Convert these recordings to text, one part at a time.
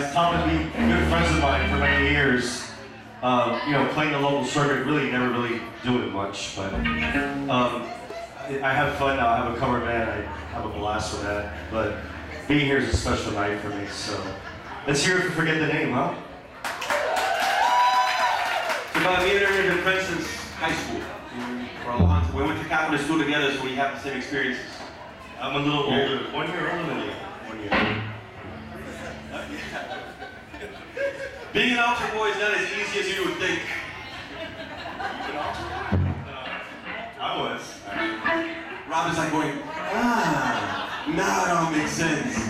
guys. Tom had been good friends of mine for many years. You know, playing the local circuit, really never really do it much, but I have fun now. I have a cover band. I have a blast with that, but being here is a special night for me, so let's hear it for Forget the Name, huh? So Bob, we entered into Princeton's high school. We went to Catholic school together, so we have the same experiences. I'm a little older, 1 year older than you. 1 year. Being an altar boy is not as easy as you would think. I was. Rob is like going, now it all makes sense.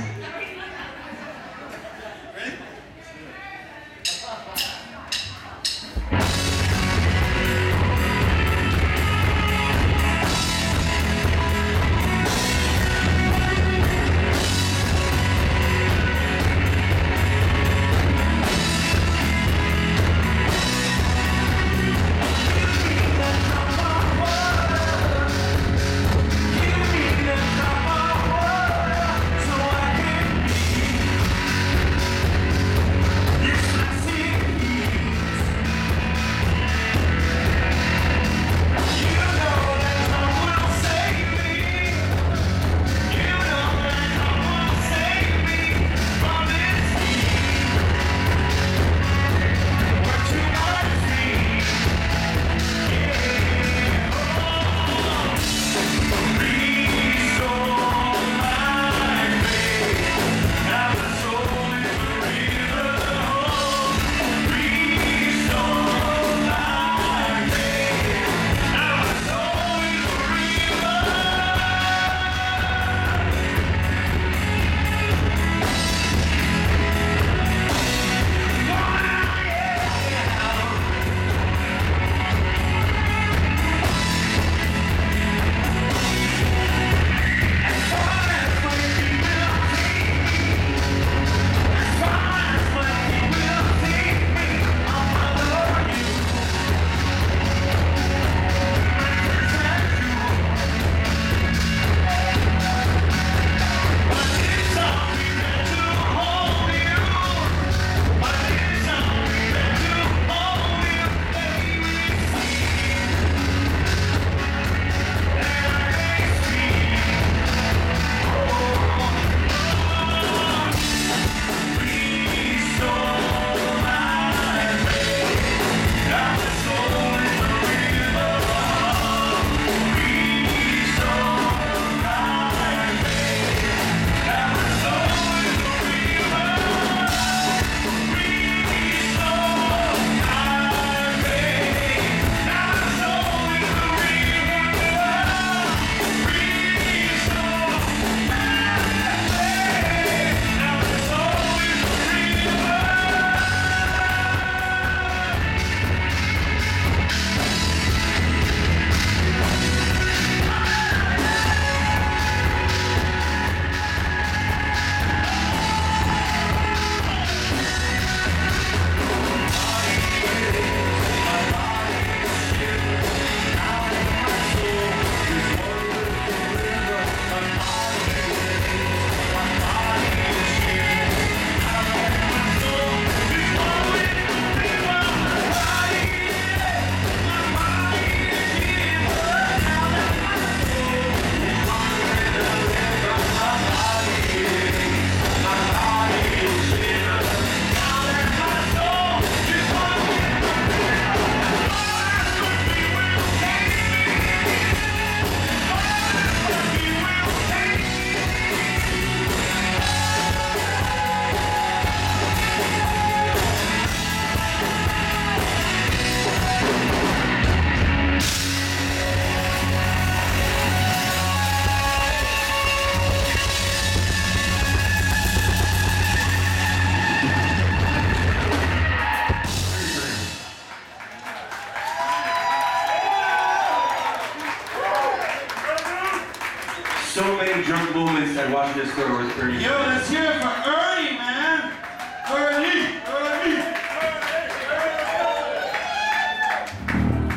Ready?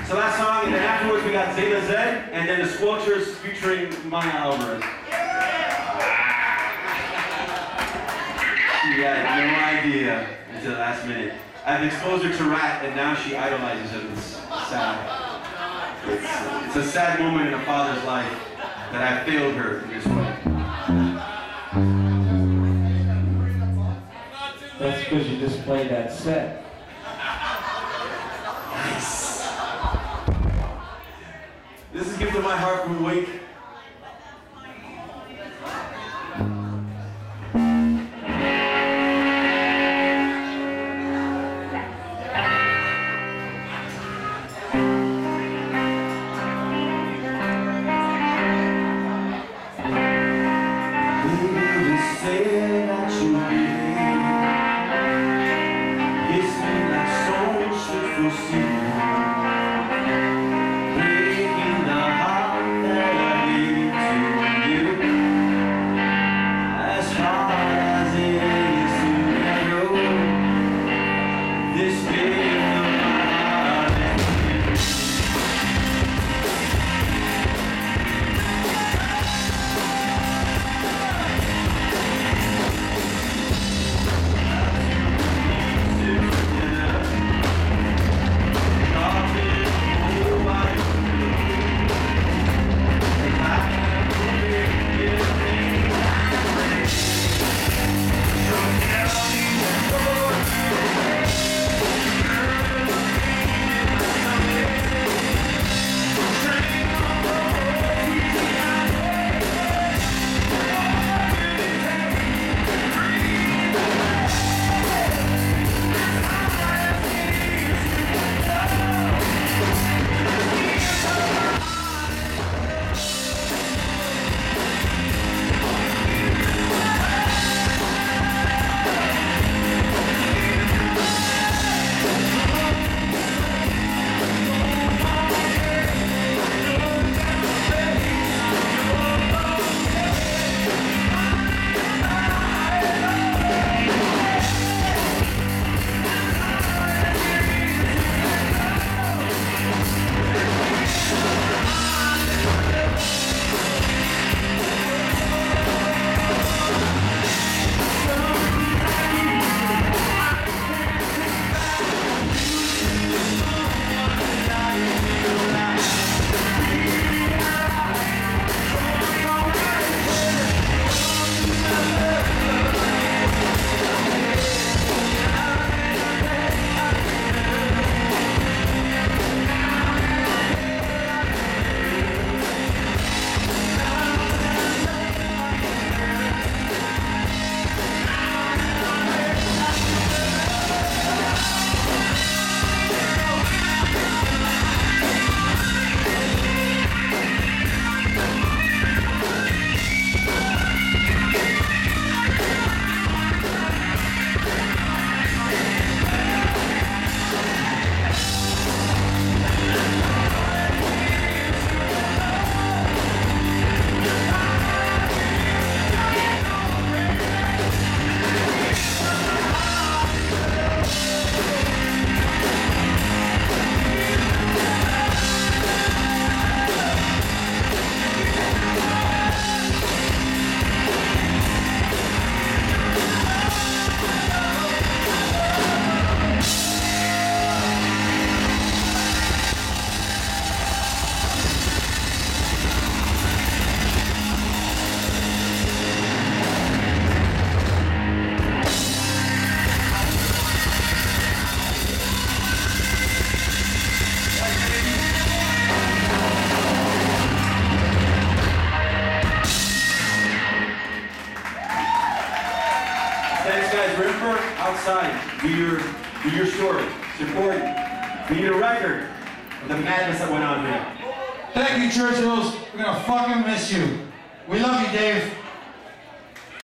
So that song, and then afterwards we got Xela Zaid, and then the Squelchers featuring Maya Alvarez. Yeah. she had no idea until the last minute. I've exposed her to Rat, and now she idolizes him. It's sad. It's a sad moment in a father's life that I failed her in this way. That's because you just played that set. Nice. This is Gift of My Heart from Wake. Thank you, Churchill's. We're going to fucking miss you. We love you, Dave.